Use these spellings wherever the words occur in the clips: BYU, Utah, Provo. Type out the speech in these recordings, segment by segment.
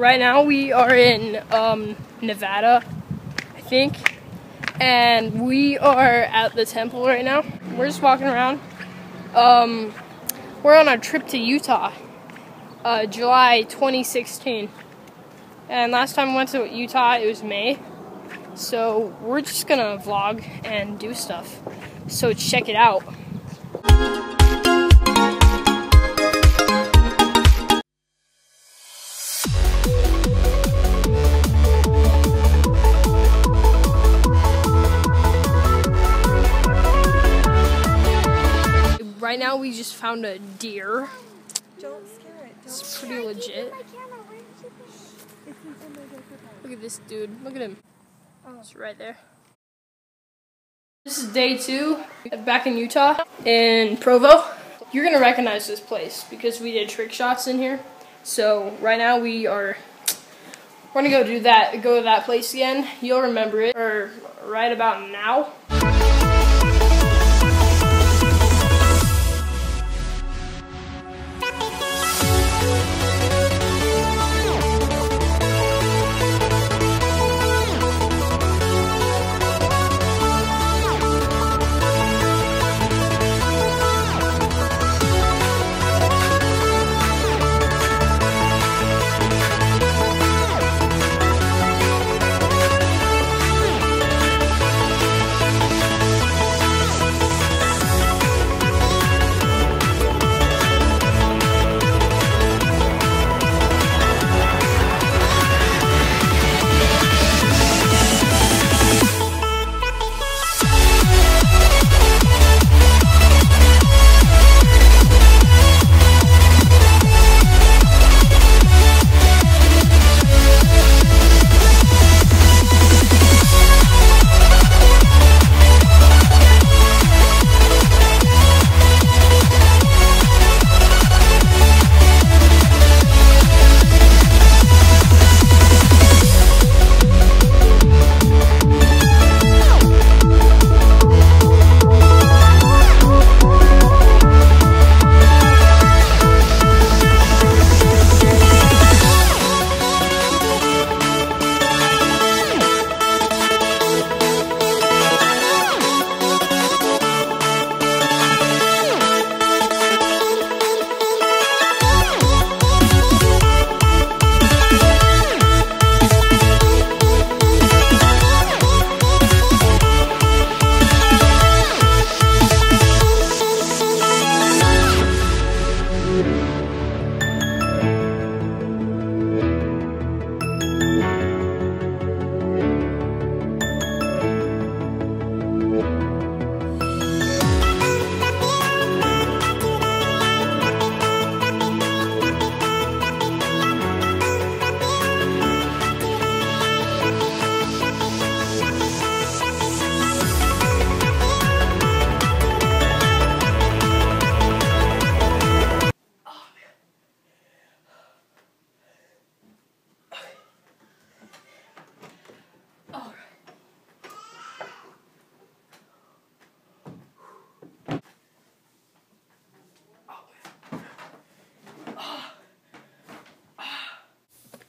Right now we are in Nevada, I think, and we are at the temple right now. We're just walking around. We're on our trip to Utah, July 2016. And last time we went to Utah, it was May. So we're just gonna vlog and do stuff. So check it out. Right now we just found a deer. Don't scare it. It's pretty legit. Look at this dude. Look at him. It's right there. This is day 2 back in Utah, in Provo. You're gonna recognize this place because we did trick shots in here. So right now we're gonna go do that. Go to that place again. You'll remember it, or right about now.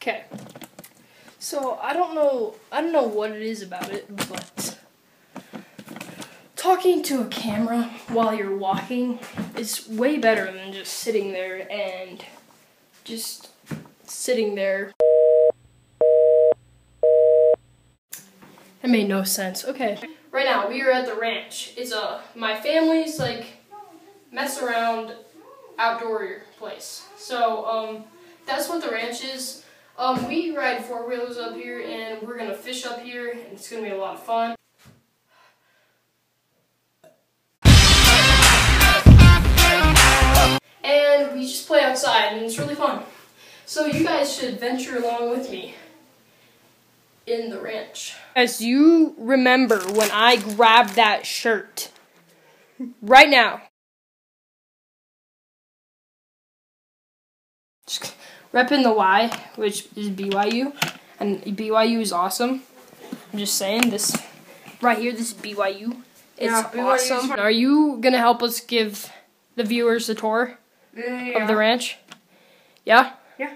Okay, so I don't know what it is about it, but talking to a camera while you're walking is way better than just sitting there and That made no sense. Okay. Right now we are at the ranch. It's my family's like mess around outdoor place. So that's what the ranch is. We ride 4-wheelers up here, and we're gonna fish up here, and it's gonna be a lot of fun. And we just play outside, and it's really fun. So you guys should venture along with me in the ranch. As you remember when I grabbed that shirt, right now. Rep in the Y, which is BYU, and BYU is awesome. I'm just saying, this right here, this is BYU. It's awesome. Are you gonna help us give the viewers a tour of the ranch? Yeah? Yeah.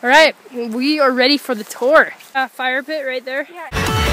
All right, we are ready for the tour. Fire pit right there. Yeah.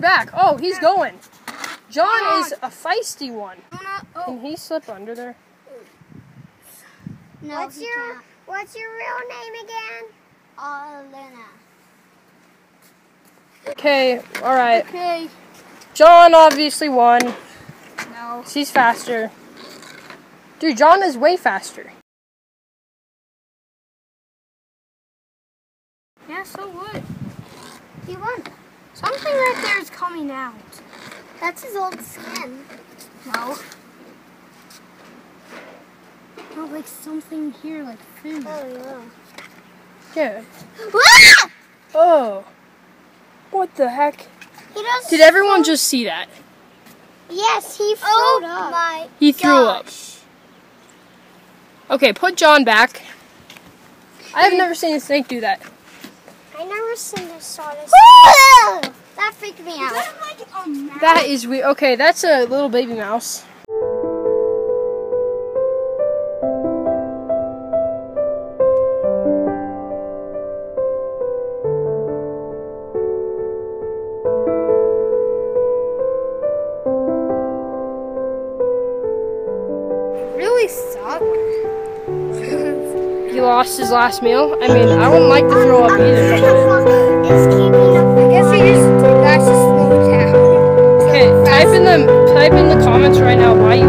Back. Oh, he's going. John is a feisty one. Can he slip under there? No, what's your real name again? Alina. Okay, alright. Okay. John obviously won. No. She's faster. Dude, John is way faster. Yeah, so what? He won. Something right there is coming out. That's his old skin. No. Oh, like something here, like food. Oh, yeah. Yeah. Oh. What the heck? Did everyone just see that? Yes, he threw up. My he threw gosh. Up. Okay, put John back. I have never seen a snake do that. I never saw this. That freaked me out. Is that, like, a mouse? That is weird. Okay, that's a little baby mouse. It really sucks. He lost his last meal. I mean, I wouldn't like to throw up either. I guess he just, that's just slow down. Okay, type in the comments right now why you